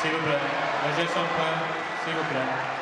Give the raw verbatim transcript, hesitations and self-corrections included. Siga o branco. Projeção para. Siga o branco.